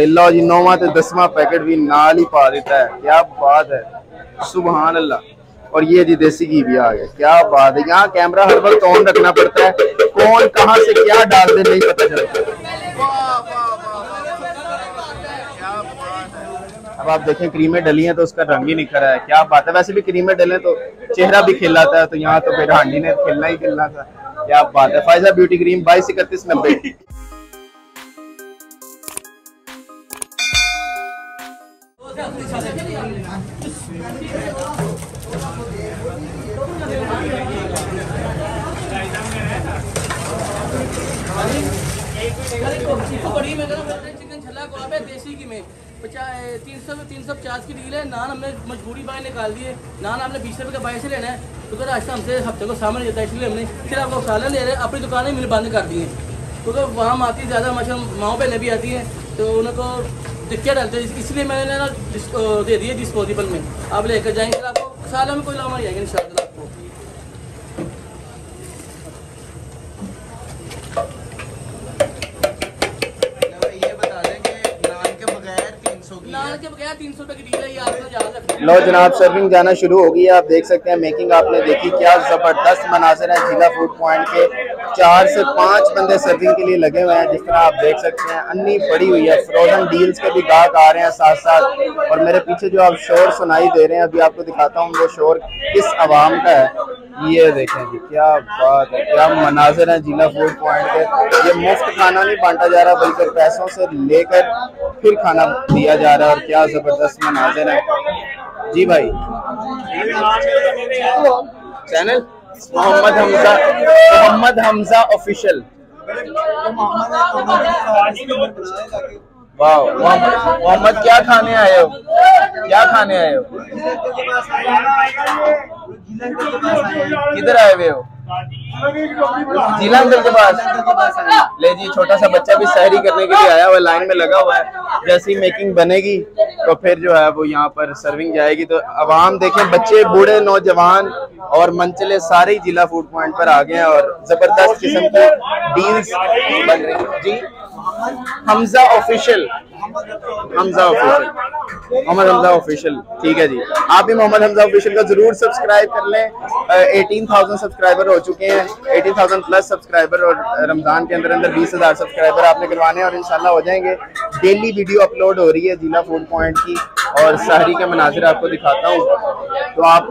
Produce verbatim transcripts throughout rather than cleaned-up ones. लो जी नौवां ते दसवां पैकेट भी नाल ही पा देता है, क्या बात है, सुभान अल्लाह। और ये जी देसी घी भी आ गया, क्या बात है। यहाँ कैमरा हर वक्त ऑन रखना पड़ता है, कौन कहाँ से क्या डाल दे नहीं पता चलता। अब आप देखें क्रीमें डली हैं तो उसका रंग ही निखरा है, क्या बात है। वैसे भी क्रीमें डले तो चेहरा भी खिलाता है, तो यहाँ तो फिर हांडी ने खिलना ही खिलना था, क्या बात है। फाइजा ब्यूटी क्रीम बाईस इकतीस नब्बे। चिकन छल्ला कोला पे देसी की में तीन सौ तीन सौ पचास की डील है। नान हमने मजबूरी बाय निकाल दिए, नान आपने बीस रुपए का बाय से लेना है तो रास्ता हमसे हफ्ते को सामने देता है, इसलिए हमने फिर आपको सालन ले रहे हैं। अपनी दुकानें मिल बंद कर दी हैं क्योंकि वहाँ आती है ज़्यादा माशा माओ बहने भी आती हैं तो उनको दिक्कत डालते हैं, इसलिए मैंने ना दे दिए डिस्पोजेबल में, आप लेकर जाएंगे आपको सालन में कोई लाभ नहीं आएगा इंशाल्लाह। लो जनाब सर्विंग जाना शुरू हो गई है, आप देख सकते हैं मेकिंग आपने देखी, क्या जबरदस्त मनाज़र है। जिला फूड पॉइंट के चार से पांच बंदे सर्विंग के लिए लगे हुए हैं, जिस तरह आप देख सकते हैं अन्नी पड़ी हुई है। फ्रोजन डील्स के भी गाहक आ रहे हैं साथ साथ, और मेरे पीछे जो आप शोर सुनाई दे रहे हैं अभी आपको दिखाता हूँ वो शोर किस आवाम का है। ये देखें जी क्या बात है, क्या मनाज़र है जिला फूड पॉइंट के। ये मुफ्त खाना नहीं बांटा जा रहा बल्कि पैसों से लेकर फिर खाना दिया जा रहा है, और क्या जबरदस्त मनाज़र है। जी भाई चैनल मोहम्मद हमजा मोहम्मद हमजा ऑफिशियल। वाह मोहम्मद क्या खाने आए हो, क्या खाने आए हो, किधर आए हुए हो? जिला अंकल के पास। ले जी छोटा सा बच्चा भी सहरी करने के लिए आया हुआ, लाइन में लगा हुआ है, जैसे ही मेकिंग बनेगी तो फिर जो है वो यहाँ पर सर्विंग जाएगी। तो आवाम देखें, बच्चे बूढ़े नौजवान और मंचले सारे जिला फूड पॉइंट पर आ गए हैं, और जबरदस्त किस्म की डील्स बन रही है। जी Hamza official Hamza official Mohammad Hamza official, ठीक है जी। आप भी मोहम्मद हमजा ऑफिशियल का जरूर सब्सक्राइब कर लें। अठारह हज़ार सब्सक्राइबर हो चुके हैं, अठारह हज़ार प्लस सब्सक्राइबर, और रमजान के अंदर अंदर बीस हज़ार सब्सक्राइबर आपने करवाने हैं, और इंशाल्लाह हो जाएंगे। डेली वीडियो अपलोड हो रही है जिला फूड पॉइंट की, और सहरी का मनाजिर आपको दिखाता हूँ। तो आप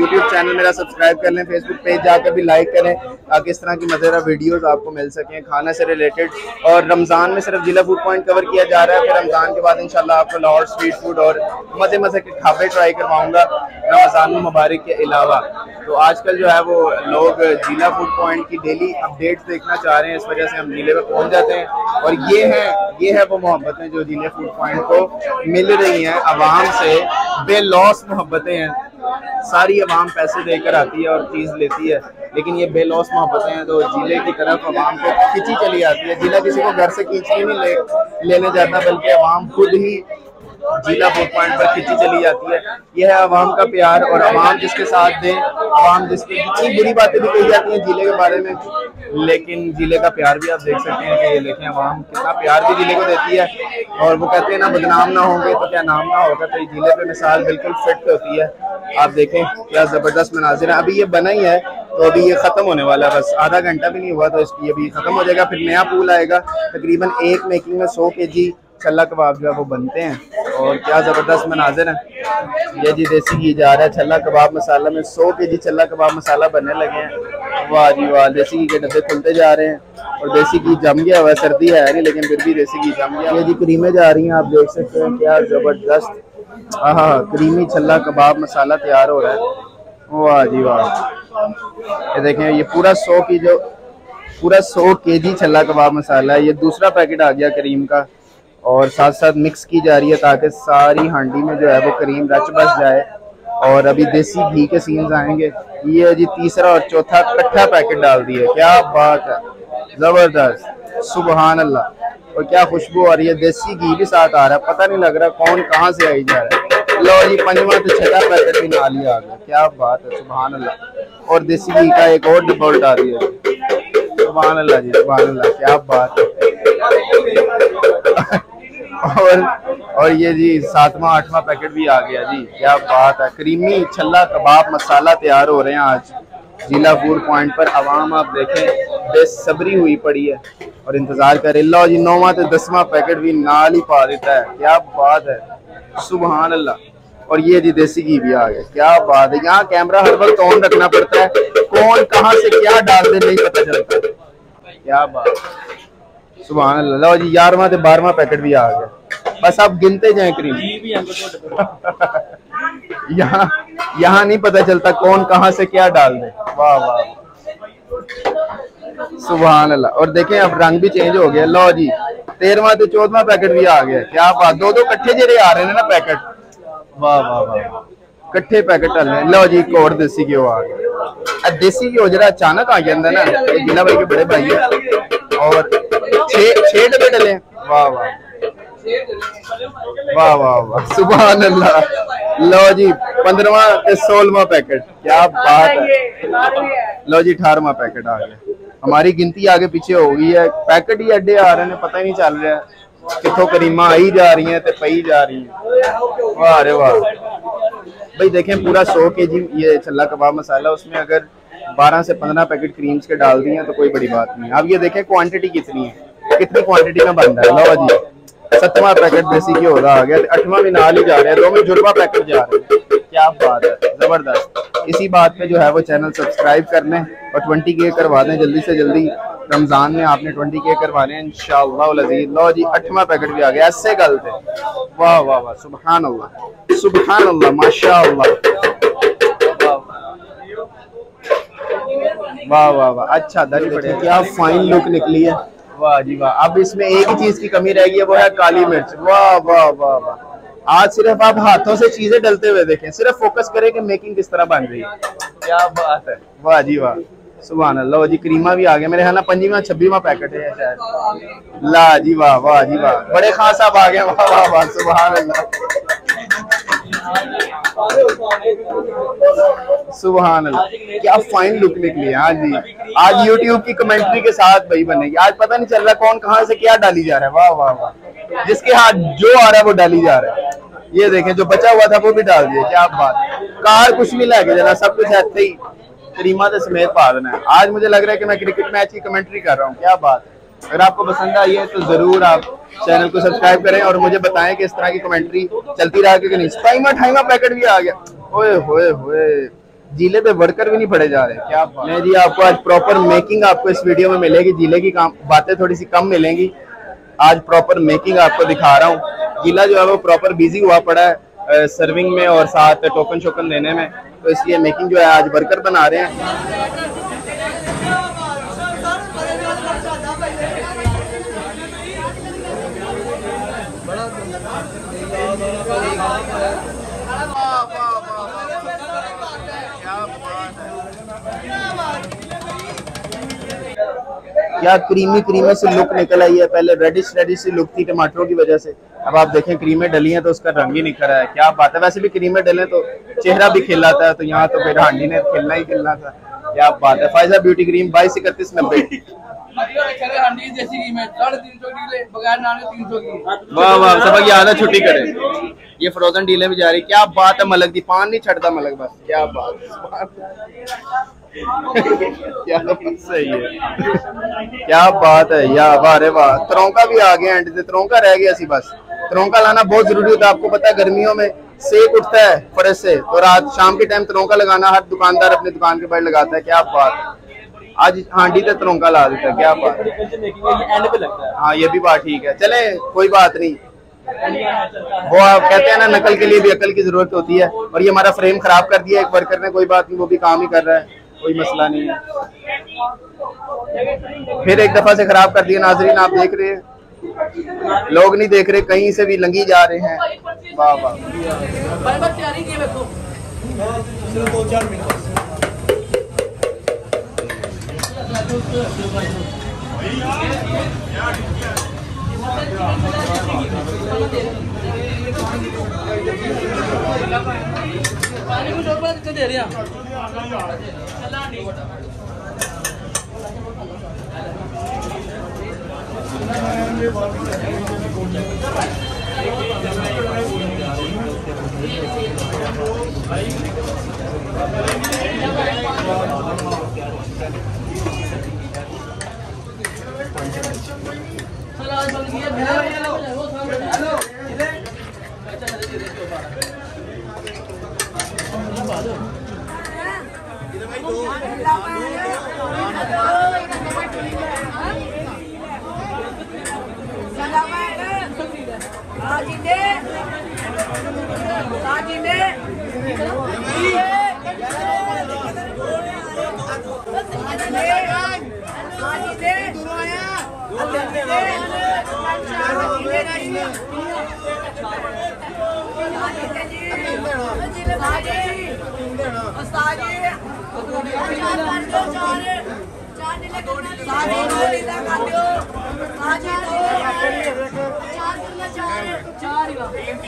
यूट्यूब चैनल मेरा सब्सक्राइब कर लें, फेसबुक पेज जाकर भी लाइक करें ताकि इस तरह की मजेदार वीडियोस आपको मिल सकें खाना से रिलेटेड। और रमज़ान में सिर्फ जिला फूड पॉइंट कवर किया जा रहा है, फिर रमज़ान के बाद इंशाल्लाह आपको लाहौर स्ट्रीट फूड और मज़े मज़े के खाबे ट्राई करवाऊँगा रमज़ान मुबारक के अलावा। तो आजकल जो है वो लोग जिला फूड पॉइंट की डेली अपडेट्स देखना चाह रहे हैं, इस वजह से हम जिले में पहुँच जाते हैं। और ये है ये है वो मोहब्बतें जो जिला फूड पॉइंट को मिल रही हैं, आवाम से बेलॉस मोहब्बतें हैं। सारी आवाम पैसे देकर आती है और चीज़ लेती है, लेकिन ये बेलॉस मोहब्बतें हैं तो जिले की तरफ आवाम को खींची चली आती है। जिला किसी को घर से खींचने नहीं ले, लेने जाता, बल्कि आवाम खुद ही जिला फूड पॉइंट पर खींची चली जाती है। यह है आवाम का प्यार, और आवाम जिसके साथ दे, आवाम जिसकी जितनी बुरी बातें भी कही जाती हैं जिले के बारे में, लेकिन जिले का प्यार भी आप देख सकते हैं कि ये देखें आवाम कितना प्यार भी जिले को देती है। और वो कहते हैं ना बदनाम ना होंगे तो क्या नाम ना होगा, तो ये जिले पे मिसाल बिल्कुल फिट होती है। आप देखें क्या ज़बरदस्त मनाजिर है। अभी ये बना ही है तो अभी ये ख़त्म होने वाला है, बस आधा घंटा भी नहीं हुआ तो इसकी अभी ख़त्म हो जाएगा, फिर नया पूल आएगा। तकरीबन एक मेकिंग में सौ के जी छल्ला कबाब जो है वो बनते हैं, और क्या ज़बरदस्त मनाज़र है। ये जी देसी घी जा रहा है छल्ला कबाब मसाला में, सौ के जी छल्ला कबाब मसाला बनने लगे हैं। वाह जी वाह, देसी घी के डब्बे खुलते जा रहे हैं, और देसी घी जम गया हुआ है, सर्दी है नहीं लेकिन फिर भी देसी घी जम गया। ये जी क्रीमें जा रही हैं, आप देख सकते हैं क्या ज़बरदस्त, हाँ क्रीमी छल्ला कबाब मसाला तैयार हो रहा है। वाह जी वाह, ये देखें ये पूरा सौ की जो पूरा सौ के जी छल्ला कबाब मसाला है। ये दूसरा पैकेट आ गया क्रीम का, और साथ साथ मिक्स की जा रही है ताकि सारी हांडी में जो है वो क्रीम रच बस जाए। और अभी देसी घी के सीन्स आएंगे। ये जी तीसरा और चौथा इकट्ठा पैकेट डाल दिए, क्या बात है, ज़बरदस्त, सुबहान अल्लाह। और क्या खुशबू आ रही है, देसी घी भी साथ आ रहा है, पता नहीं लग रहा कौन कहाँ से आई जा रहा है। लो जी पंजवा तो छठा पैकेट भी ना लिया आ गया, क्या बात है, सुभान अल्लाह। और देसी घी का एक और डब्बा उठा दिया, सुभान अल्लाह जी, सुभान अल्लाह, क्या बात है। और और ये जी सातवां आठवां पैकेट भी आ गया जी, क्या बात है। क्रीमी छल्ला कबाब मसाला तैयार हो रहे हैं आज जिला फूड पॉइंट पर। आवाम आप देखें बेसब्री हुई पड़ी है और इंतजार कर लो जी, नौवां तो दसवां पैकेट भी नाल ही पा देता है, क्या बात है, सुभान अल्लाह। और ये जी देसी घी भी आ गया, क्या बात है। यहाँ कैमरा हर वक्त ऑन रखना पड़ता है, कौन कहाँ से क्या डाल दे नहीं पता चलता, क्या बात, सुभान अल्लाह जी। ग्यारहवां से बारहवां पैकेट भी आ गया, बस आप गिनते जाएं क्रीम। यहाँ यहाँ नहीं पता चलता कौन कहाँ से क्या डाल दे, वाह वाह, सुभान अल्लाह। और देखें अब रंग भी चेंज हो गया। लो जी तेरहवां से चौदहवां पैकेट भी आ गया, क्या बात, दो दो कट्ठे जरे आ रहे हैं ना पैकेट, वाह वाह वाह, कट्ठे पैकेट डाल रहे हैं। लो जी एक और देसी घी आ गया, देसी घी जरा अचानक आ गया अंदर ना, ये जिला भाई के बड़े भाई है। और छह छह डब्बे डले, वाह वाह वाह वाह वाह, सुभान अल्लाह। लो जी पंद्रवा ते सोलहवा पैकेट, क्या बात है। लो जी अठारहवा पैकेट आ गया, हमारी गिनती आगे पीछे हो गई है, पैकेट ही अड्डे आ रहे हैं, पता ही नहीं चल रहा है कितों करीमा आई जा रही है ते पई जा रही है, वाह रे वाह। भाई देखें पूरा सौ के जी ये छल्ला कबाब मसाला, उसमें अगर बारह से पंद्रह पैकेट क्रीम्स के डाल दिए तो कोई बड़ी बात नहीं। अब ये देखें क्वांटिटी कितनी है, कितनी क्वांटिटी में बन रहा है। लो जी सतवां पैकेट देसी घी हो रहा आ गया, आठवां भी नाल ही जा रहा है, दो में जुड़वा पैकेट जा रहे हैं, क्या बात है, जबरदस्त। इसी बात पे जो है वो चैनल सब्सक्राइब कर लें और ट्वेंटी के करवा दें जल्दी से जल्दी, रमजान में आपने ट्वेंटी के करवाने हैं इंशाअल्लाह लजीज। लो जी आठवां पैकेट भी आ गया, ऐसे गल थे, वाह वाह वाह, सुभान अल्लाह सुभान अल्लाह, माशाअल्लाह, वाह वाह वाह, अच्छा दरी पड़े, क्या फाइन लुक निकली है, वाह जी वाह। अब इसमें एक ही चीज की कमी रह गई है, वो है काली मिर्च, वाह वाह वाह वाह। आज सिर्फ आप हाथों से चीजें डलते हुए देखें, सिर्फ फोकस करें कि मेकिंग किस तरह बन रही है, क्या बात है, वाह जी वाह, सुभान अल्लाह जी। क्रीमा भी आ गया, मेरे ख्याल पंजीवा छब्बीवा पैकेट है शायद। ला जी वाह वाह जी वाह, बड़े खान साहब आ गए, वाह वाह वाह, सुभान अल्लाह सुभान अल्लाह, क्या फाइन लुक निकली। हाँ जी आज यूट्यूब की कमेंट्री के साथ भाई बनेगी, आज पता नहीं चल रहा कौन कहाँ से क्या डाली जा रहा है, वाह वाह वाह, जिसके हाथ जो आ रहा है वो डाली जा रहा है। ये देखें जो बचा हुआ था वो भी डाल दिया, क्या बात, कार कुछ नहीं लाके जाना, सब कुछ ऐसे ही करीमा के समेत पा देना है। आज मुझे लग रहा है कि मैं क्रिकेट मैच की कमेंट्री कर रहा हूँ, क्या बात है। अगर आपको पसंद आई है तो जरूर आप चैनल को सब्सक्राइब करें और मुझे बताएं कि इस तरह की कमेंट्री चलती रहा कि नहीं। टाइमा टाइमा पैकेट भी आ गया, ओए होए होए, जिले पे वर्कर भी नहीं पड़े जा रहे, क्या बात। मैं जी आपको आज प्रॉपर मेकिंग आपको इस वीडियो में मिलेगी, जिले की बातें थोड़ी सी कम मिलेंगी, आज प्रॉपर मेकिंग आपको दिखा रहा हूँ। जिला जो है वो प्रॉपर बिजी हुआ पड़ा है सर्विंग में और साथ टोकन शोकन देने में, तो इसलिए मेकिंग जो है आज बर्गर बना रहे हैं। क्या क्रीमी क्रीमे से लुक निकल आई है, पहले रेडिश रेडिश सी लुक थी टमाटरों की वजह से, अब आप देखें क्रीमें डली हैं तो उसका रंग ही निकल रहा है, क्या बात है। वैसे भी क्रीमें डले तो चेहरा भी खिलाता है, तो यहाँ तो फिर हांडी ने खिलना ही खिलना था, क्या बात है। फाइजा ब्यूटी क्रीम बाईस इकतीस नब्बे, वाह वाह, सबक आधा छुट्टी करे, ये फ्रोजन डीले भी जा रही, क्या बात है। मलक दी पान नहीं छटता मलक, बस क्या बात क्या सही है, क्या बात है यार, वाह रे वाह। तरौंका भी आ गया, एंड तरौंका रह गया सी, बस तरौंका लाना बहुत जरूरी होता है। आपको पता है गर्मियों में सेक उठता है फरस से, तो रात शाम के टाइम तरौंका लगाना हर दुकानदार अपनी दुकान के बाहर लगाता है, क्या बात है। आज हांडी तो तरौंका ला देता है, क्या बात है। हाँ ये भी बात ठीक है, चले कोई बात नहीं, वो आप कहते हैं ना नकल के लिए भी अकल की जरूरत होती है। और ये हमारा फ्रेम खराब कर दिया एक वर्कर ने, कोई बात नहीं, वो भी काम ही कर रहा है, कोई मसला नहीं है। फिर एक दफा से खराब कर दिया। नाजरीन आप देख रहे हैं, लोग नहीं देख रहे, कहीं से भी लंगी जा रहे हैं, वाह वाह। दे चार चार